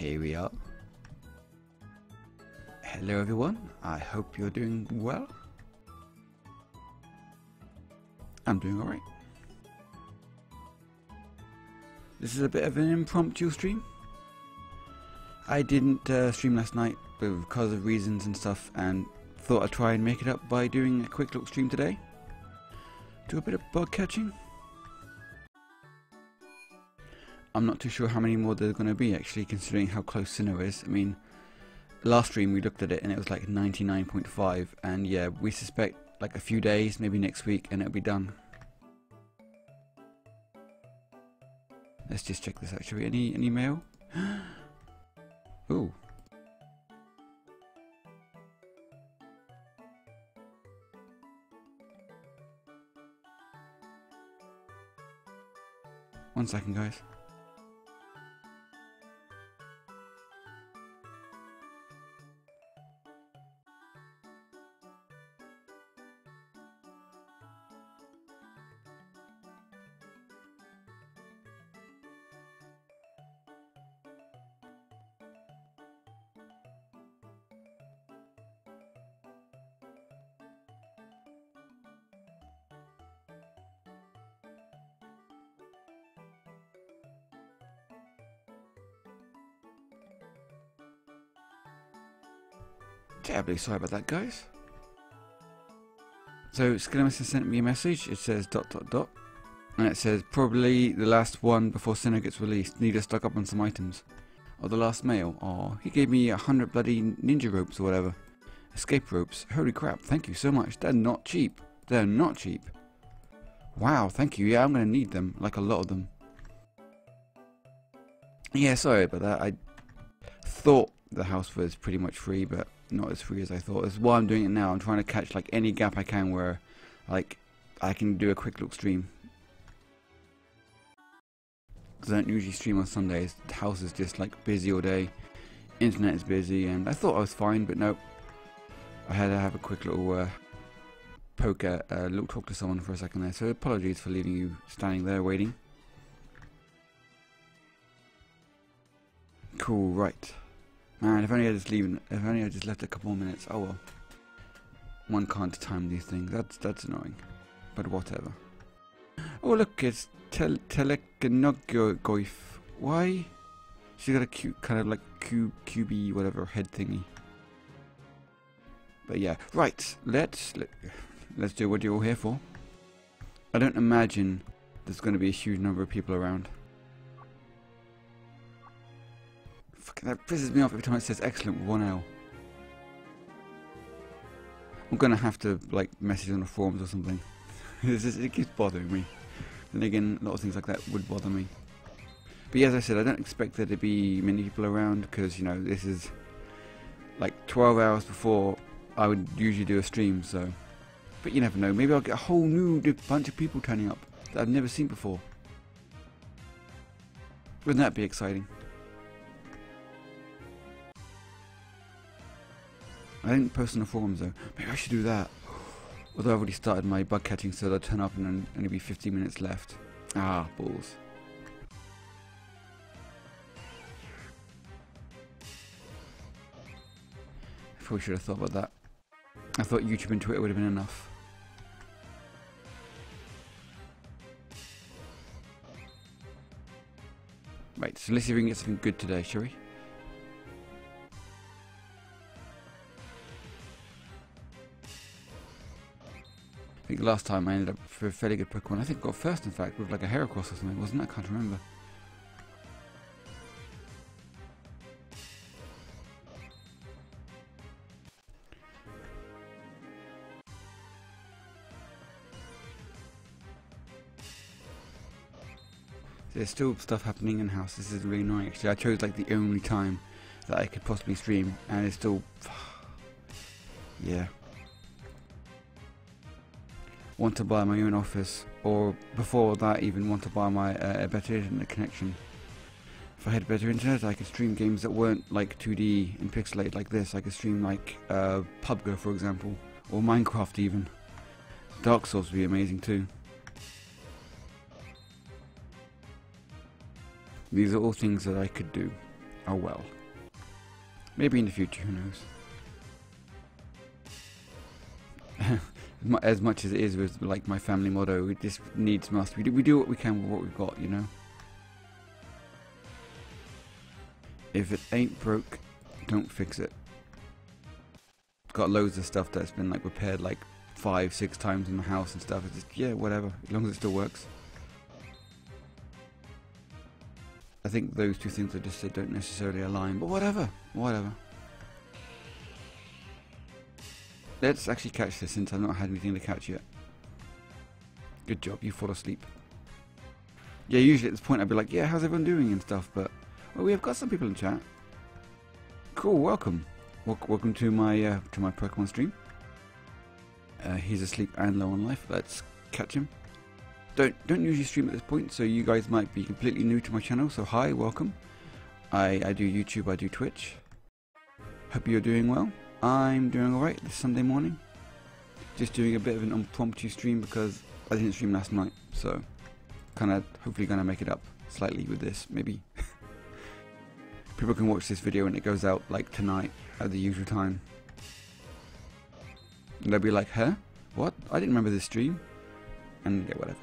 Here we are. Hello everyone, I hope you're doing well. I'm doing alright. This is a bit of an impromptu stream. I didn't stream last night because of reasons and stuff, and thought I'd try and make it up by doing a quick look stream today. Do a bit of bug catching. I'm not too sure how many more there's going to be actually, considering how close Sinnoh is. I mean, last stream we looked at it and it was like 99.5, and yeah, we suspect like a few days, maybe next week, and it'll be done. Let's just check this out. Should we any mail? Ooh. One second, guys. Terribly sorry about that, guys. So Skelemus has sent me a message. It says ... and it says probably the last one before Sinnoh gets released. Need to stock up on some items. Or the last mail. Or he gave me 100 bloody ninja ropes or whatever. Escape ropes. Holy crap! Thank you so much. They're not cheap. They're not cheap. Wow. Thank you. Yeah, I'm gonna need them. Like a lot of them. Yeah. Sorry about that. I thought the house was pretty much free, but not as free as I thought. That's why I'm doing it now. I'm trying to catch like any gap I can where like I can do a quick look stream, because I don't usually stream on Sundays. The house is just like busy all day, internet is busy, and I thought I was fine, but nope. I had to have a quick little poke at talk to someone for a second there, so apologies for leaving you standing there waiting. Cool, right. Man, if only I just left a couple more minutes. Oh well. One can't time these things. That's annoying. But whatever. Oh look, it's Telekinogoif. Why? She's got a cute kind of like cubey whatever head thingy. But yeah, right. Let's do what you're all here for. I don't imagine there's going to be a huge number of people around. That pisses me off every time it says excellent with one L. I'm gonna have to like message on the forums or something. It keeps bothering me. Then again, a lot of things like that would bother me. But yeah, as I said, I don't expect there to be many people around, because you know, this is like 12 hours before I would usually do a stream, so. But you never know, maybe I'll get a whole new bunch of people turning up that I've never seen before. Wouldn't that be exciting? I didn't post on the forums though. Maybe I should do that. Although I've already started my bug catching, so they'll turn up and then only be 15 minutes left. Ah, balls. I probably should have thought about that. I thought YouTube and Twitter would have been enough. Right, so let's see if we can get something good today, shall we? I think last time I ended up for a fairly good Pokemon. I think I got first, in fact, with like a Heracross or something, wasn't it? I can't remember. There's still stuff happening in-house. This is really annoying, actually. I chose like the only time that I could possibly stream, and it's still... yeah. Want to buy my own office, or before that even want to buy my a better internet connection. If I had better internet, I could stream games that weren't like 2D and pixelated like this. I could stream like PUBG, for example, or Minecraft even. Dark Souls would be amazing too. These are all things that I could do. Oh well. Maybe in the future, who knows? As much as it is with like my family motto, this needs must. We do what we can with what we've got, you know? If it ain't broke, don't fix it. Got loads of stuff that's been like repaired like 5-6 times in the house and stuff. It's just, yeah, whatever, as long as it still works. I think those two things are just, they don't necessarily align, but whatever, whatever. Let's actually catch this since I've not had anything to catch yet. Good job, you fall asleep. Yeah, usually at this point I'd be like, yeah, how's everyone doing and stuff, but... Well, we have got some people in chat. Cool, welcome. Welcome to my Pokemon stream. He's asleep and low on life, let's catch him. Don't usually stream at this point, so you guys might be completely new to my channel, so hi, welcome. I do YouTube, I do Twitch. Hope you're doing well. I'm doing alright this Sunday morning. Just doing a bit of an impromptu stream because I didn't stream last night, so kinda hopefully gonna make it up slightly with this, maybe. People can watch this video when it goes out like tonight at the usual time. And they'll be like, huh? What? I didn't remember this stream. And get whatever.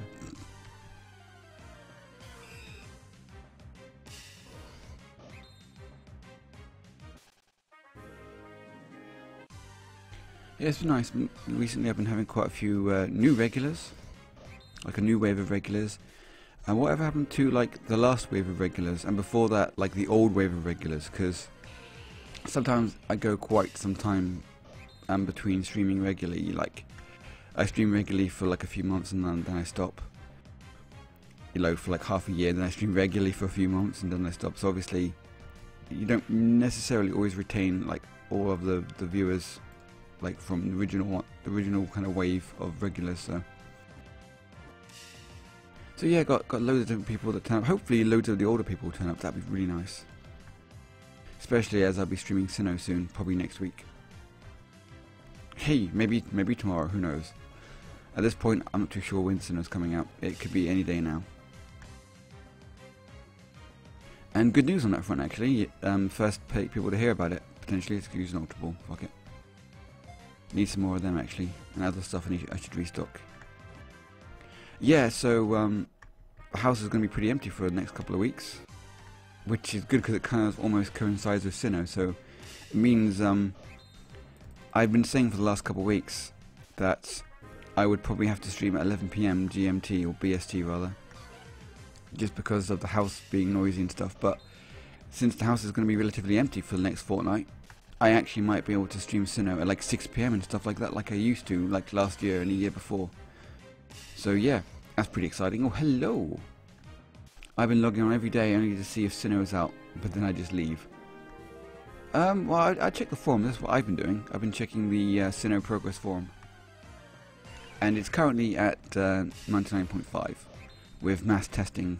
Yeah, it's been nice. Recently I've been having quite a few new regulars. Like a new wave of regulars. And whatever happened to like the last wave of regulars and before that like the old wave of regulars, because sometimes I go quite some time between streaming regularly. Like I stream regularly for like a few months and then I stop. You know, for like half a year, then I stream regularly for a few months and then I stop. So obviously you don't necessarily always retain like all of the viewers like from the original kind of wave of regulars, so yeah, got loads of different people that turn up. Hopefully loads of the older people turn up, that'd be really nice. Especially as I'll be streaming Sinnoh soon, probably next week. Hey, maybe tomorrow, who knows. At this point I'm not too sure when Sinnoh's coming out, it could be any day now. And good news on that front actually, first people to hear about it, potentially it's using Ultra Ball, fuck it. Need some more of them actually, and other stuff I should restock. Yeah, so the house is going to be pretty empty for the next couple of weeks, which is good because it kind of almost coincides with Sinnoh, so it means I've been saying for the last couple of weeks that I would probably have to stream at 11 PM GMT, or BST rather, just because of the house being noisy and stuff, but since the house is going to be relatively empty for the next fortnight, I actually might be able to stream Sinnoh at like 6 PM and stuff like that, like I used to, like last year and the year before. So yeah, that's pretty exciting. Oh, hello! I've been logging on every day only to see if Sinnoh is out, but then I just leave. Well, I check the forum, that's what I've been doing. I've been checking the Sinnoh progress forum. And it's currently at 99.5, with mass testing.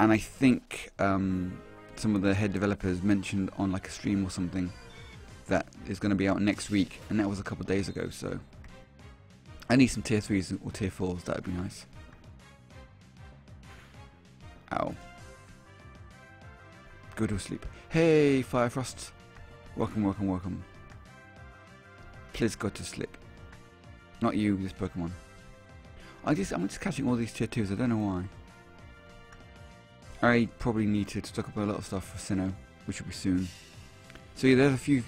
And I think some of the head developers mentioned on like a stream or something that is going to be out next week, and that was a couple of days ago, so I need some tier 3s or tier 4s, that would be nice. Ow. Go to sleep. Hey Firefrost, welcome, welcome, welcome. Please go to sleep. Not you, this Pokemon. I'm just catching all these tier 2s, I don't know why. I probably need to stock up a lot of stuff for Sinnoh, which will be soon. So yeah, there's a few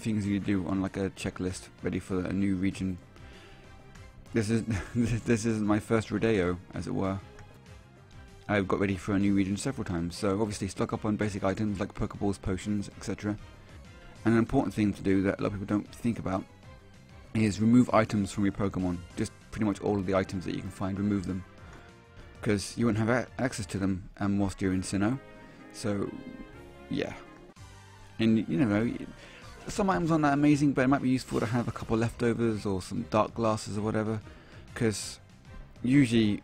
things you do on like a checklist ready for a new region. This isn't my first rodeo, as it were. I've got ready for a new region several times, so obviously stock up on basic items like Pokeballs, potions, etc. And an important thing to do that a lot of people don't think about is remove items from your Pokemon. Just pretty much all of the items that you can find, remove them. Because you won't have access to them whilst you're in Sinnoh. So, yeah. And, you know, some items aren't that amazing, but it might be useful to have a couple leftovers or some dark glasses or whatever. Because usually,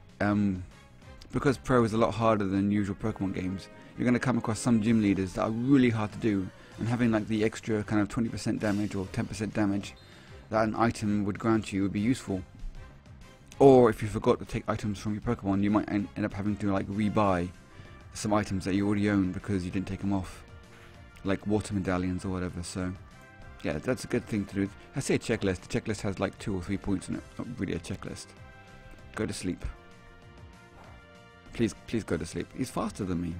because Pro is a lot harder than usual Pokemon games, you're going to come across some gym leaders that are really hard to do. And having like the extra kind of 20% damage or 10% damage that an item would grant you would be useful. Or if you forgot to take items from your Pokemon, you might end up having to like rebuy some items that you already own because you didn't take them off. like water medallions or whatever. So yeah, that's a good thing to do. I say a checklist. The checklist has like 2 or 3 points in it. Not really a checklist. Go to sleep. Please go to sleep. He's faster than me.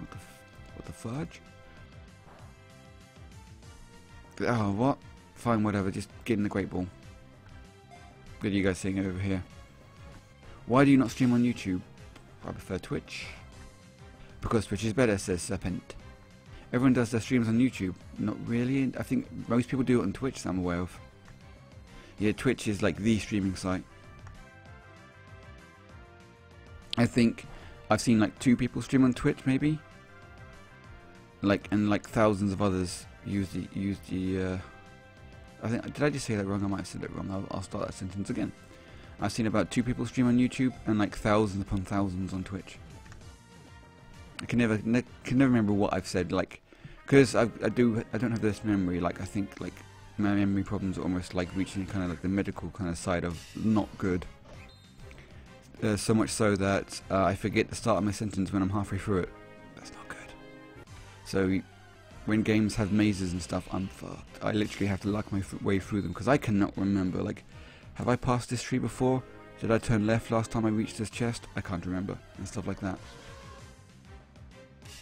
What the fudge? Oh, what? Fine, whatever. Just get in the Great Ball. What are you guys saying over here? Why do you not stream on YouTube? I prefer Twitch. Because Twitch is better, says Serpent. Everyone does their streams on YouTube. Not really. I think most people do it on Twitch that I'm aware of. Yeah, Twitch is like the streaming site. I think I've seen like 2 people stream on Twitch maybe. And thousands of others use the I think, did I just say that wrong? I might have said it wrong. I'll start that sentence again. I've seen about 2 people stream on YouTube and like thousands upon thousands on Twitch. I can never remember what I've said, like, because I don't have this memory. Like, I think like my memory problems are almost like reaching kind of like the medical kind of side of not good. So much so that I forget the start of my sentence when I'm halfway through it. That's not good. So when games have mazes and stuff, I'm fucked. I literally have to luck my way through them because I cannot remember. Like, have I passed this tree before? Did I turn left last time I reached this chest? I can't remember, and stuff like that.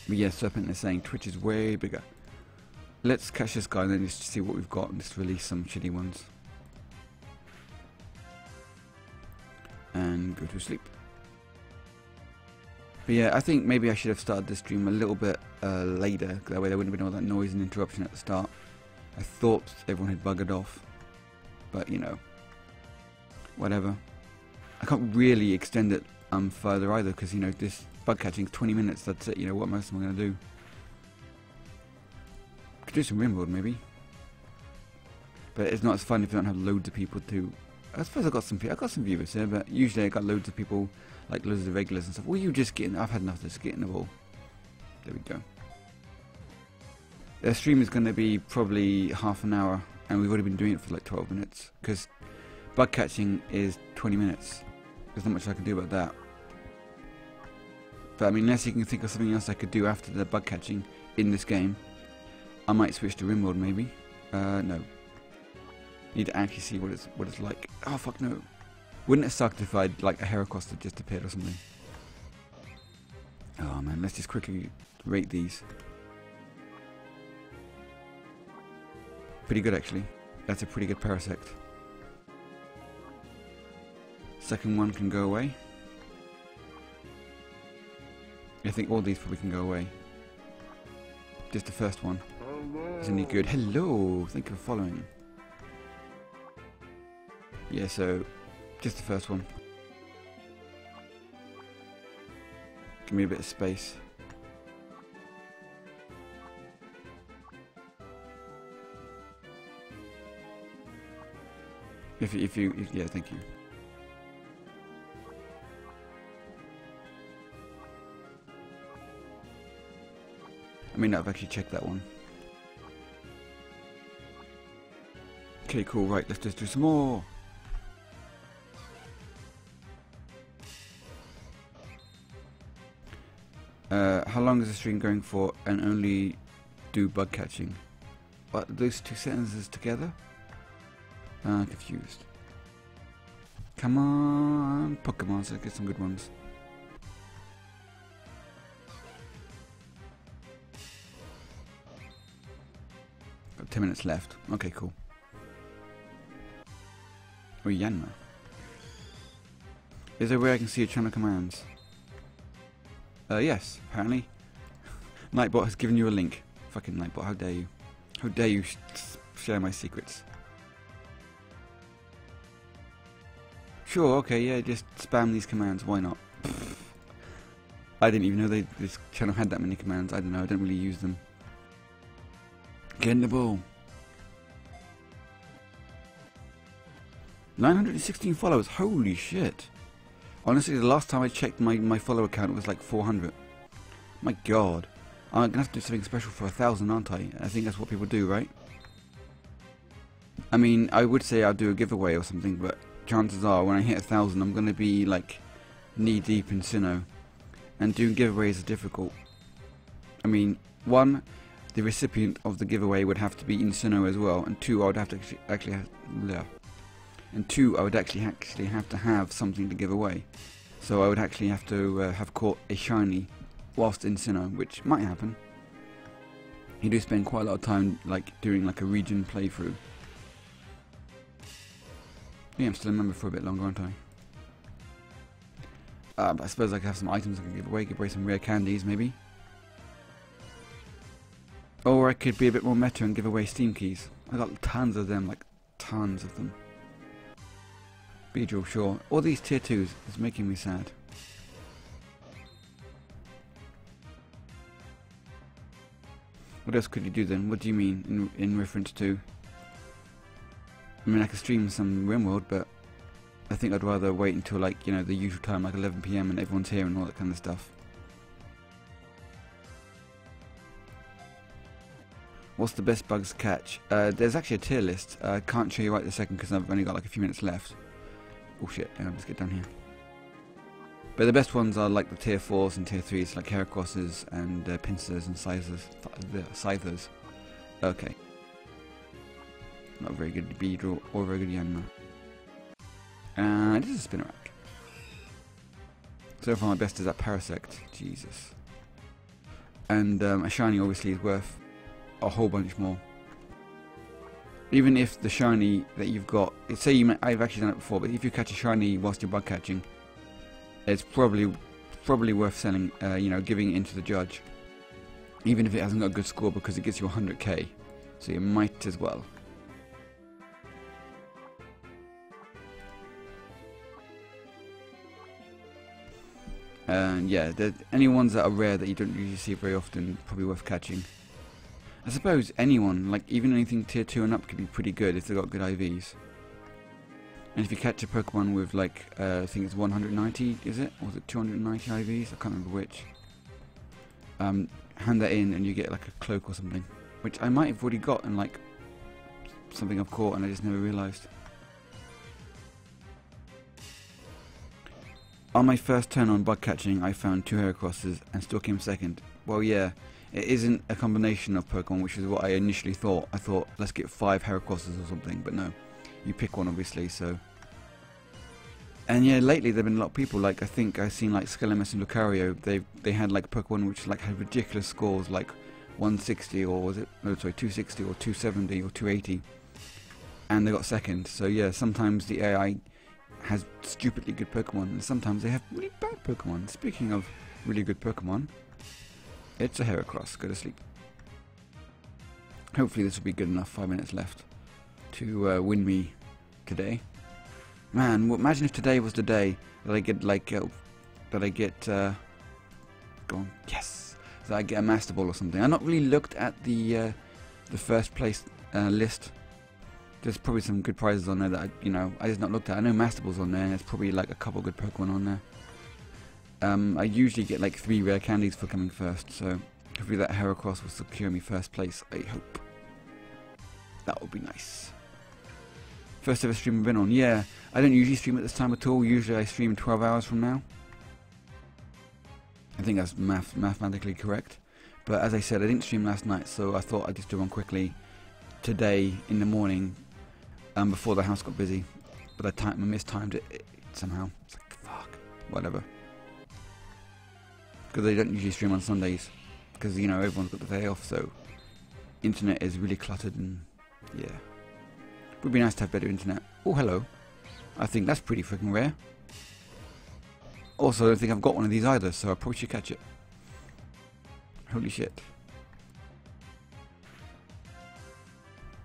But yeah, Serpent is saying Twitch is way bigger. Let's catch this guy and then just see what we've got and just release some shitty ones. And go to sleep. But yeah, I think maybe I should have started this stream a little bit later. That way there wouldn't have been all that noise and interruption at the start. I thought everyone had buggered off. But you know, whatever. I can't really extend it further either because, you know, this bug catching is 20 minutes, that's it. You know, what most am I going to do? Could do some Rimworld maybe. But it's not as fun if you don't have loads of people to... I suppose I got some viewers here, but usually I got loads of people, like loads of regulars and stuff. Well, you just getting? I've had enough of this getting the ball. There we go. The stream is going to be probably half an hour, and we've already been doing it for like 12 minutes because bug catching is 20 minutes. There's not much I can do about that. But I mean, unless you can think of something else I could do after the bug catching in this game, I might switch to Rimworld maybe. No. Need to actually see what it's like. Oh fuck no! Wouldn't it suck if I'd like a Heracross that just appeared or something? Oh man, let's just quickly rate these. Pretty good actually. That's a pretty good Parasect. Second one can go away. I think all these probably can go away. Just the first one. Isn't he good? Hello! Thank you for following. Yeah, so just the first one. Give me a bit of space. Yeah, thank you. I mean, I've actually checked that one. Okay, cool. Right, let's just do some more. How long is the stream going for and only do bug catching? What, those 2 sentences together? I'm confused. Come on, Pokemon, so get some good ones. Got 10 minutes left. Okay, cool. Oh, Yanma. Is there a way I can see a channel commands? Yes, apparently. Nightbot has given you a link. Fucking Nightbot, how dare you? How dare you share my secrets? Sure, okay, yeah, just spam these commands, why not? Pfft. I didn't even know this channel had that many commands. I don't know, I don't really use them. Get in the ball. 916 followers, holy shit. Honestly, the last time I checked my follower count was like 400. My god. I'm going to have to do something special for 1,000, aren't I? I think that's what people do, right? I mean, I would say I'll do a giveaway or something, but chances are when I hit 1,000 I'm going to be like knee deep in Sinnoh. And doing giveaways is difficult. I mean, one, the recipient of the giveaway would have to be in Sinnoh as well, and two, I would have to actually have, have something to give away. So I would actually have to have caught a shiny whilst in Sinnoh, which might happen. You do spend quite a lot of time doing a region playthrough. Yeah, I'm still a member for a bit longer, aren't I? But I suppose I could have some items I can give away some rare candies maybe. Or I could be a bit more meta and give away Steam keys. I got tons of them, tons of them. Beedrill, sure. All these tier 2s is making me sad. What else could you do then? What do you mean in reference to? I mean, I could stream some Rimworld, but I think I'd rather wait until the usual time, 11 PM and everyone's here and all that kind of stuff. What's the best bugs to catch? There's actually a tier list. I can't show you right this second because I've only got a few minutes left. Oh shit, hang on, let's get down here. But the best ones are the tier 4s and tier 3s, Heracrosses and Pincers and Scythers. Okay. Not very good Beedrill or very good Yanma. And this is a Spinarak. So far my best is that Parasect, Jesus. And a shiny obviously is worth a whole bunch more. Even if the shiny that you've got, say I've actually done it before, but if you catch a shiny whilst you're bug catching, it's probably worth selling, giving it into the judge. Even if it hasn't got a good score because it gets you 100k, so you might as well. And yeah, any ones that are rare that you don't usually see very often, probably worth catching. I suppose anyone, even anything tier 2 and up could be pretty good if they've got good IVs. And if you catch a Pokemon with I think it's 190, is it? Or was it 290 IVs? I can't remember which. Hand that in and you get a cloak or something. Which I might have already got and something I've caught and I just never realised. On my first turn on bug catching, I found 2 Heracrosses and still came second. Well, yeah, it isn't a combination of Pokemon, which is what I initially thought. I thought, let's get 5 Heracrosses or something, but no. You pick one, obviously, so... And yeah, lately there have been a lot of people, I think I've seen, Skelemus and Lucario. They had, Pokemon which, had ridiculous scores, 160 or was it... No, sorry, 260 or 270 or 280. And they got second, so yeah, sometimes the AI... has stupidly good Pokemon, and sometimes they have really bad Pokemon. Speaking of really good Pokemon, it's a Heracross. Go to sleep. Hopefully this will be good enough. 5 minutes left to win me today. Man, well, imagine if today was the day that I get go on, yes, that I get a Master Ball or something. I've not really looked at the first place list. There's probably some good prizes on there that I just not looked at. I know Master Ball's on there, and there's probably a couple good Pokemon on there. I usually get 3 rare candies for coming first, so hopefully that Heracross will secure me first place, I hope. That would be nice. First ever stream I've been on, yeah. I don't usually stream at this time at all, usually I stream 12 hours from now. I think that's mathematically correct. But as I said, I didn't stream last night, so I thought I'd just do one quickly today in the morning before the house got busy, but I mistimed it somehow. It's fuck, whatever, because they don't usually stream on Sundays because everyone's got the day off, so internet is really cluttered, and yeah, it would be nice to have better internet. Oh hello, I think that's pretty freaking rare. Also I don't think I've got one of these either, so I probably should catch it. Holy shit.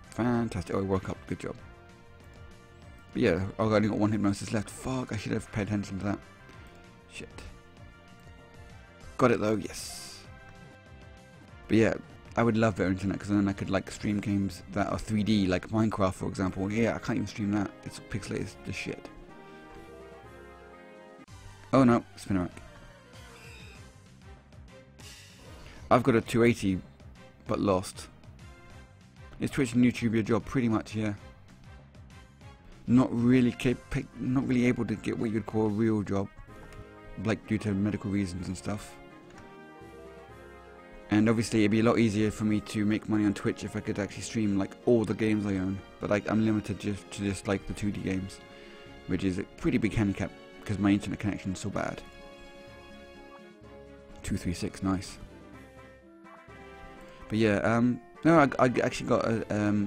Fantastic. Oh, I woke up. Good job. But yeah, I've only got one hypnosis left. Fuck, I should have paid attention to that. Shit. Got it though, yes. But yeah, I would love better internet because then I could stream games that are 3D, like Minecraft for example. Yeah, I can't even stream that. It's pixelated as shit. Oh no, Spinarak. I've got a 280, but lost. Is Twitch and YouTube your job? Pretty much, yeah. Not really able to get what you'd call a real job, due to medical reasons and stuff. And obviously it'd be a lot easier for me to make money on Twitch if I could actually stream like all the games I own. But like I'm limited just to just like the 2D games, which is a pretty big handicap because my internet connection is so bad. 236, nice. But yeah, no, I actually got a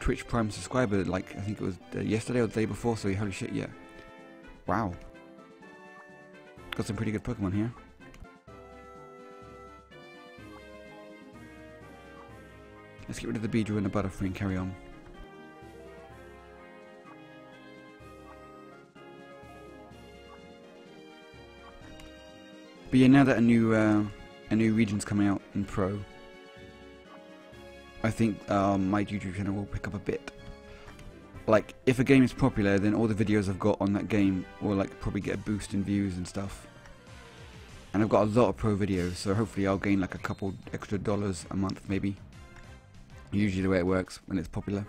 Twitch Prime subscriber, like I think it was yesterday or the day before, so holy shit, yeah. Wow. Got some pretty good Pokemon here. Let's get rid of the Beedrill and the Butterfree and carry on. But yeah, now that a new region's coming out in Pro, I think my YouTube channel will pick up a bit. Like, if a game is popular, then all the videos I've got on that game will like probably get a boost in views and stuff. And I've got a lot of Pro videos, so hopefully I'll gain like a couple extra dollars a month maybe. Usually the way it works when it's popular.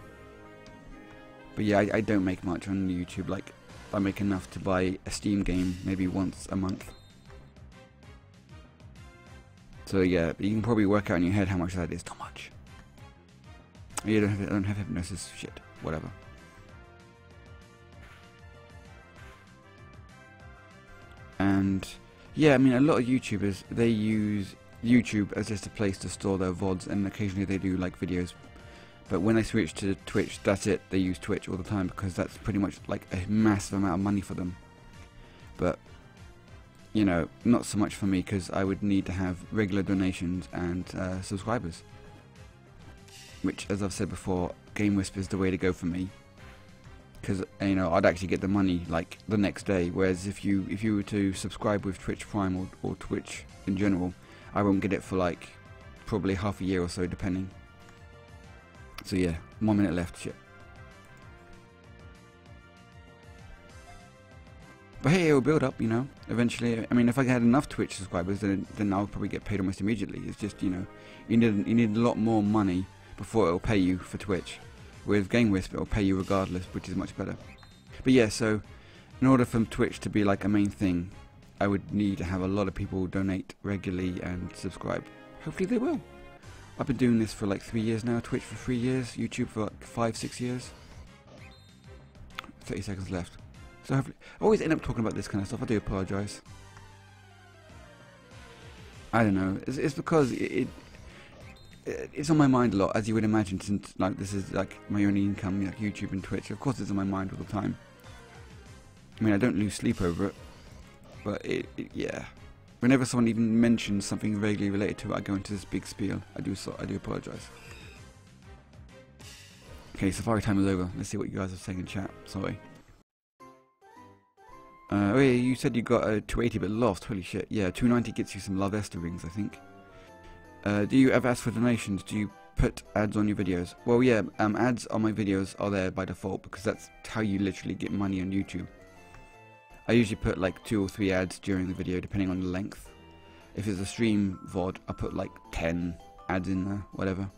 But yeah, I don't make much on YouTube. Like, I make enough to buy a Steam game maybe once a month. So yeah, you can probably work out in your head how much that is. Not much. You don't have hypnosis. Shit. Whatever. And yeah, I mean, a lot of YouTubers, they use YouTube as just a place to store their VODs, and occasionally they do like videos, but when they switch to Twitch, that's it, they use Twitch all the time because that's pretty much like a massive amount of money for them. But you know, not so much for me because I would need to have regular donations and subscribers, which, as I've said before, GameWisp is the way to go for me, because you know, I'd actually get the money like the next day, whereas if you were to subscribe with Twitch Prime or Twitch in general, I won't get it for like probably half a year or so, depending. So yeah, 1 minute left, shit. But hey, it'll build up, you know, eventually. I mean, if I had enough Twitch subscribers, then I'll probably get paid almost immediately. It's just, you know, you need a lot more money before it'll pay you for Twitch. With GameWisp, it'll pay you regardless, which is much better. But yeah, so in order for Twitch to be like a main thing, I would need to have a lot of people donate regularly and subscribe. Hopefully they will. I've been doing this for like 3 years now, Twitch for 3 years, YouTube for like 5, 6 years. 30 seconds left. So hopefully, I always end up talking about this kind of stuff, I do apologise. I don't know, it's because it's on my mind a lot, as you would imagine, since like this is like my only income, like YouTube and Twitch. Of course it's on my mind all the time. I mean, I don't lose sleep over it. But yeah, whenever someone even mentions something vaguely related to it, I go into this big spiel. I do apologise. Okay, safari time is over. Let's see what you guys are saying in chat. Sorry. Oh yeah, you said you got a 280 but lost. Holy shit. Yeah, 290 gets you some Love Esther rings, I think. Do you ever ask for donations? Do you put ads on your videos? Well, yeah, ads on my videos are there by default because that's how you literally get money on YouTube. I usually put like 2 or 3 ads during the video, depending on the length. If it's a stream VOD, I put like 10 ads in there, whatever.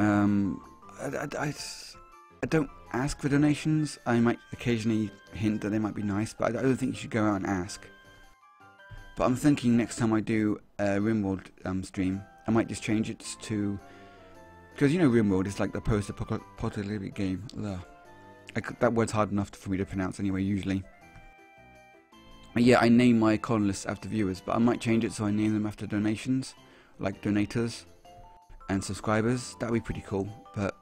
I don't ask for donations. I might occasionally hint that they might be nice, but I don't think you should go out and ask. But I'm thinking next time I do a Rimworld stream, I might just change it to... because you know Rimworld is like the post-apocalyptic game. Ugh. That word's hard enough for me to pronounce anyway, usually. Yeah, I name my columnists after viewers, but I might change it so I name them after donations, like donators and subscribers. That'd be pretty cool, but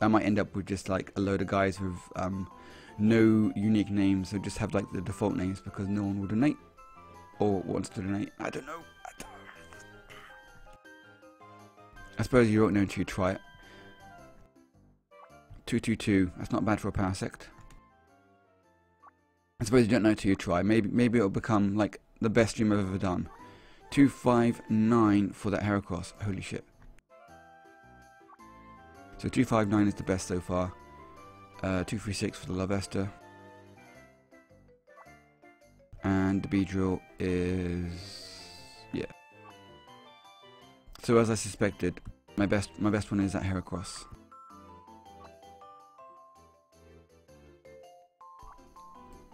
I might end up with just like a load of guys with no unique names, so just have like the default names because no one will donate or wants to donate. I don't know. I suppose you won't know until you try it. 222, that's not bad for a Parasect. I suppose you don't know till you try. Maybe it'll become like the best stream I've ever done. 259 for that Heracross, holy shit. So 259 is the best so far. 236 for the Love Esther. And the Beedrill is... yeah. So as I suspected, my best one is that Heracross.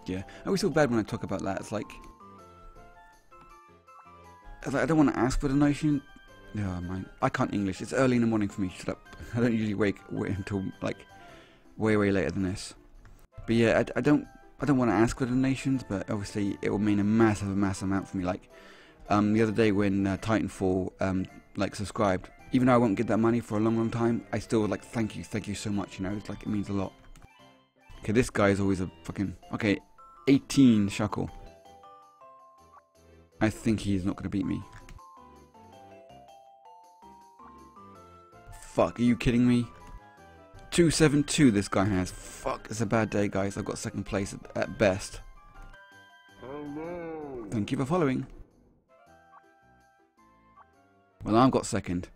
Yeah, I always feel bad when I talk about that. It's like, I don't want to ask, but a notion. Yeah, man, I can't English. It's early in the morning for me. Shut up. I don't usually wait until like way later than this. But yeah, I don't want to ask for donations, but obviously it will mean a massive amount for me. Like the other day when Titanfall like subscribed, even though I won't get that money for a long time, I still would like thank you so much. You know, it's like it means a lot. Okay, this guy is always a fucking okay. 18 Shuckle. I think he's not gonna beat me. Fuck, are you kidding me? 272 this guy has. Fuck, it's a bad day, guys. I've got second place at best. Hello. Thank you for following. Well, I've got second.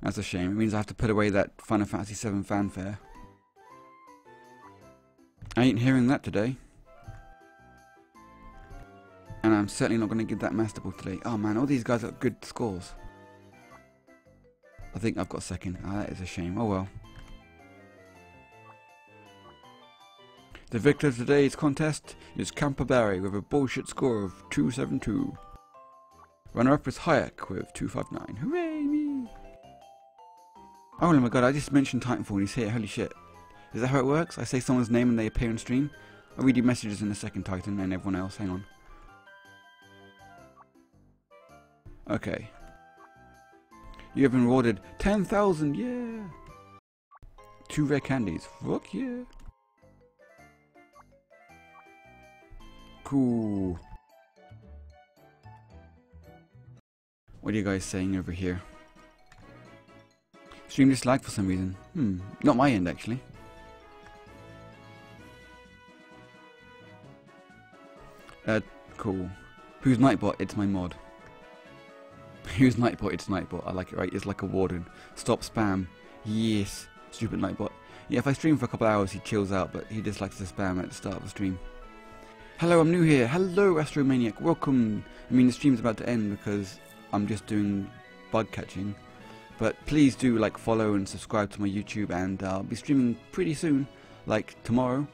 That's a shame. It means I have to put away that Final Fantasy VII fanfare. I ain't hearing that today. And I'm certainly not going to give that Master Ball today. Oh man, all these guys got good scores. I think I've got second. Ah, that is a shame. Oh well. The victor of today's contest is Camper Barry with a bullshit score of 272. Runner-up is Hayek with 259. Hooray me! Oh my god, I just mentioned Titanfall and he's here. Holy shit. Is that how it works? I say someone's name and they appear on stream? I'll read your messages in a second, Titan, and everyone else. Hang on. Okay. You have been rewarded 10,000, yeah! 2 rare candies, fuck yeah! Cool. What are you guys saying over here? Stream just lagged for some reason. Not my end actually. Cool. Who's Nightbot? It's my mod. Who's Nightbot? It's Nightbot. I like it, right? It's like a warden. Stop spam. Yes. Stupid Nightbot. Yeah, if I stream for a couple hours, he chills out, but he dislikes to spam at the start of the stream. Hello, I'm new here. Hello, Astromaniac. Welcome. I mean, the stream's about to end because I'm just doing bug catching. But please do, like, follow and subscribe to my YouTube, and I'll be streaming pretty soon. Like, tomorrow.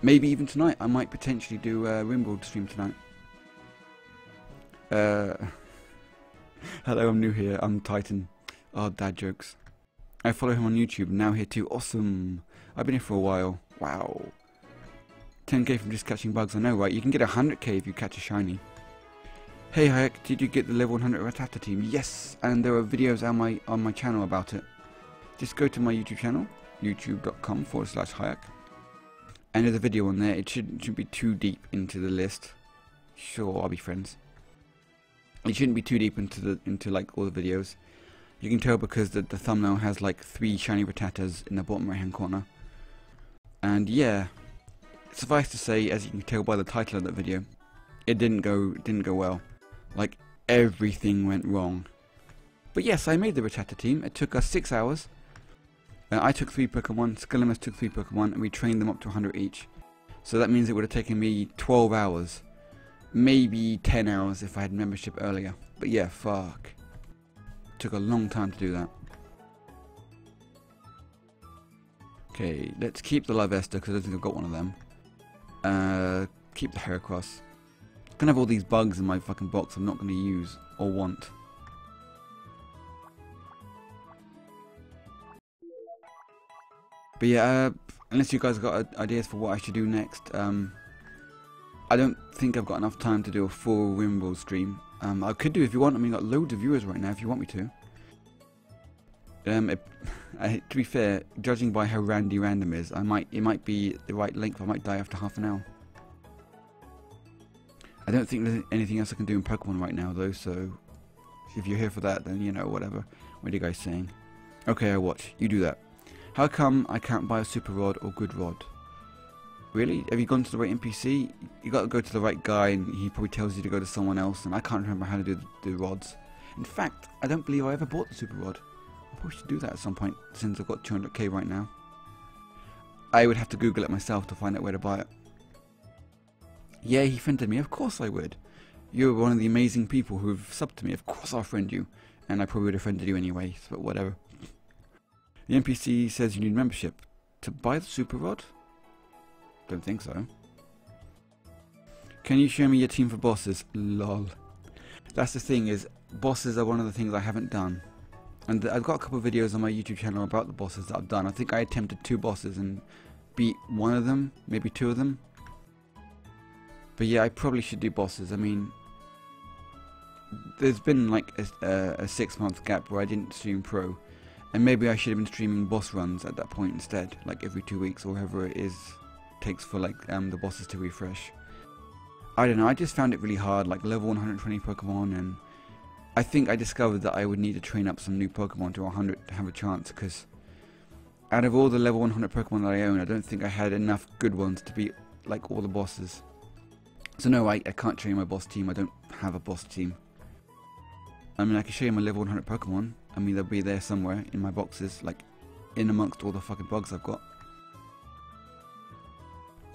Maybe even tonight. I might potentially do a Rimworld stream tonight. Hello, I'm new here. I'm Titan. Oh, dad jokes. I follow him on YouTube. Now here too. Awesome. I've been here for a while. Wow. 10k from just catching bugs. I know, right? You can get 100k if you catch a shiny. Hey, Hayek. Did you get the level 100 Rattata team? Yes. And there are videos on my channel about it. Just go to my YouTube channel, youtube.com/Hayek, and there's a video on there. It shouldn't be too deep into the list. Sure, I'll be friends. It shouldn't be too deep into like all the videos. You can tell because the thumbnail has like 3 shiny Rattatas in the bottom right hand corner. And yeah, suffice to say, as you can tell by the title of that video, it didn't go well. Like everything went wrong. But yes, I made the Rattata team. It took us 6 hours. I took 3 Pokemon. Skelemus took 3 Pokemon, and we trained them up to 100 each. So that means it would have taken me 12 hours. Maybe 10 hours if I had membership earlier. But yeah, fuck. Took a long time to do that. Okay, let's keep the Live Esther because I don't think I've got one of them. Keep the Heracross. I'm gonna have all these bugs in my fucking box I'm not gonna use or want. But yeah, unless you guys have got ideas for what I should do next, I don't think I've got enough time to do a full Rimworld stream. I could do if you want. I mean, I've got loads of viewers right now if you want me to. To be fair, judging by how randy random is, it might be the right length. I might die after half an hour. I don't think there's anything else I can do in Pokemon right now though, so if you're here for that, then you know, whatever. What are you guys saying? Okay, I watch. You do that. How come I can't buy a Super Rod or Good Rod? Really? Have you gone to the right NPC? You got to go to the right guy, and he probably tells you to go to someone else. And I can't remember how to do the rods. In fact, I don't believe I ever bought the Super Rod. I probably should do that at some point, since I've got 200k right now. I would have to Google it myself to find out where to buy it. Yeah, he friended me. Of course I would. You're one of the amazing people who've subbed to me. Of course I'll friend you. And I probably would have friended you anyway, but whatever. The NPC says you need membership to buy the Super Rod? Don't think so. Can you show me your team for bosses? Lol. That's the thing, is bosses are one of the things I haven't done. And I've got a couple of videos on my YouTube channel about the bosses that I've done. I think I attempted 2 bosses and beat one of them, maybe 2 of them. But yeah, I probably should do bosses. I mean, there's been like a 6-month gap where I didn't stream pro. And maybe I should have been streaming boss runs at that point instead, like every 2 weeks or whatever it is takes for like the bosses to refresh. I don't know, I just found it really hard, like level 120 Pokemon, and I think I discovered that I would need to train up some new Pokemon to 100 to have a chance, because out of all the level 100 Pokemon that I own, I don't think I had enough good ones to beat like all the bosses. So no, I can't train my boss team, I don't have a boss team. I mean, I can show you my level 100 Pokemon. I mean, they'll be there somewhere in my boxes, like in amongst all the fucking bugs I've got.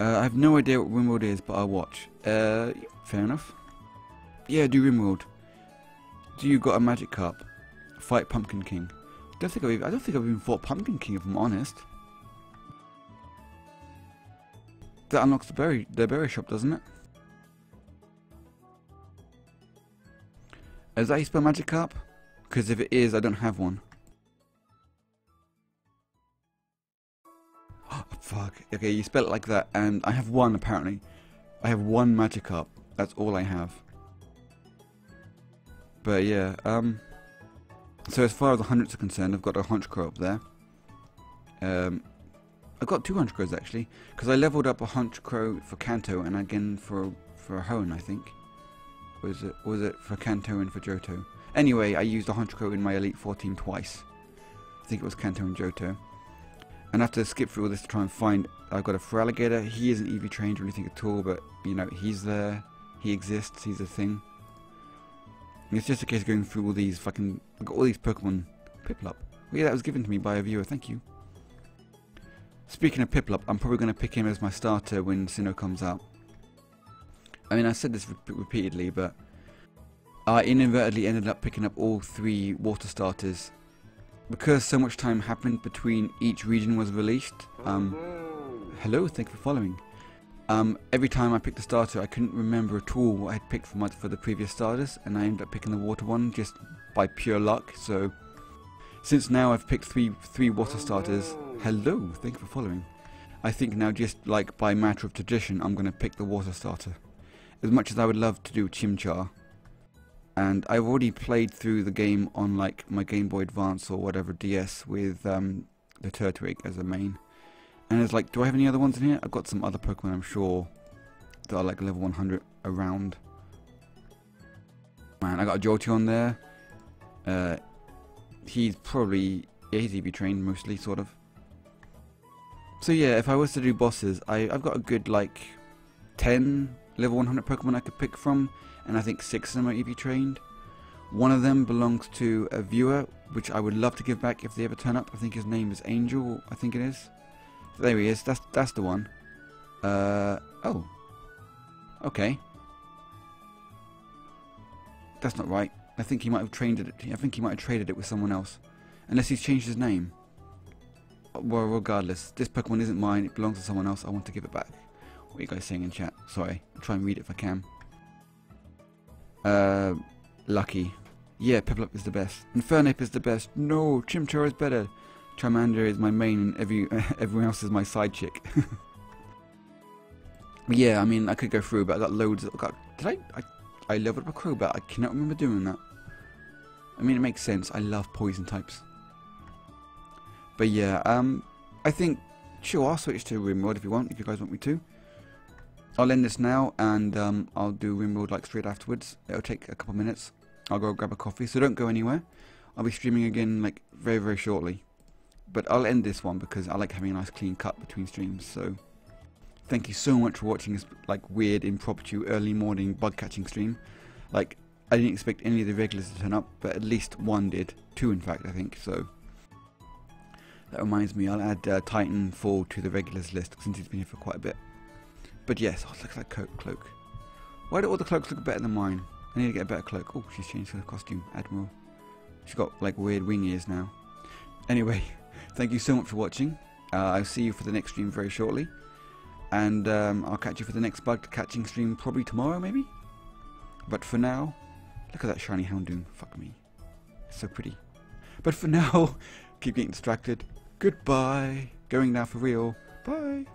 I have no idea what Rimworld is, but I'll watch. Fair enough. Yeah, do Rimworld. Do you got a Magikarp? Fight Pumpkin King. I don't think I've even fought Pumpkin King, if I'm honest. That unlocks the berry shop, doesn't it? Is that how you spell Magikarp? Because if it is, I don't have one. Oh, fuck. Okay, you spell it like that, and I have one, apparently. I have one Magikarp. That's all I have. But yeah, so as far as the hundreds are concerned, I've got a Honchcrow up there. I've got 2 Honchcrows, actually. Because I leveled up a Honchcrow for Kanto, and again for Hoenn, I think. Was it for Kanto and for Johto? Anyway, I used a Honchcrow in my Elite Four team twice. I think it was Kanto and Johto. And I have to skip through all this to try and find... I've got a Feraligatr. He isn't EV trained or anything at all, but, you know, he's there. He exists. He's a thing. And it's just a case of going through all these fucking... I've got all these Pokemon. Piplup. Well, yeah, that was given to me by a viewer. Thank you. Speaking of Piplup, I'm probably going to pick him as my starter when Sinnoh comes out. I mean, I said this repeatedly, but I inadvertently ended up picking up all 3 water starters. Because so much time happened between each region was released, hello, thank you for following. Every time I picked a starter, I couldn't remember at all what I had picked for the previous starters, and I ended up picking the water one just by pure luck. So, since now I've picked three water starters, hello, thank you for following. I think now, just like by matter of tradition, I'm going to pick the water starter. As much as I would love to do Chimchar, and I've already played through the game on like my Game Boy Advance or whatever DS with the Turtwig as a main, and it's like, do I have any other ones in here? I've got some other Pokemon, I'm sure, that are like level 100 around. Man, I got a Johto on there. He's probably, yeah, he's EV trained mostly, sort of. So yeah, if I was to do bosses, I've got a good like 10. Level 100 Pokemon I could pick from, and I think 6 of them are EV trained. One of them belongs to a viewer, which I would love to give back if they ever turn up. I think his name is Angel, I think it is. There he is, that's the one. Oh. Okay. That's not right. I think he might have traded it with someone else. Unless he's changed his name. Well, regardless, this Pokemon isn't mine, it belongs to someone else, I want to give it back. What are you guys saying in chat? Sorry, I'll try and read it if I can. Lucky. Yeah, Piplup is the best. Infernape is the best. No, Chimchar is better. Charmander is my main and everyone else is my side chick. Yeah, I mean, I could go through, but I got loads of... Did I leveled up a Crobat. I cannot remember doing that. I mean, it makes sense. I love poison types. But yeah, I think... Sure, I'll switch to Rimworld if you guys want me to. I'll end this now, and I'll do Rimworld like straight afterwards. It'll take a couple minutes. I'll go grab a coffee, so don't go anywhere. I'll be streaming again like very shortly. But I'll end this one because I like having a nice clean cut between streams. So thank you so much for watching this like weird impromptu early morning bug catching stream. Like, I didn't expect any of the regulars to turn up, but at least one did. 2 in fact, I think. So that reminds me, I'll add Titanfall to the regulars list since he's been here for quite a bit. But yes, oh, it looks like cloak. Why do all the cloaks look better than mine? I need to get a better cloak. Oh, she's changed her costume, Admiral. She's got like weird wing ears now. Anyway, thank you so much for watching. I'll see you for the next stream very shortly. And I'll catch you for the next bug catching stream probably tomorrow maybe. But for now, Look at that shiny Houndoom. Fuck me. It's so pretty. But for now, keep getting distracted. Goodbye. Going now for real. Bye.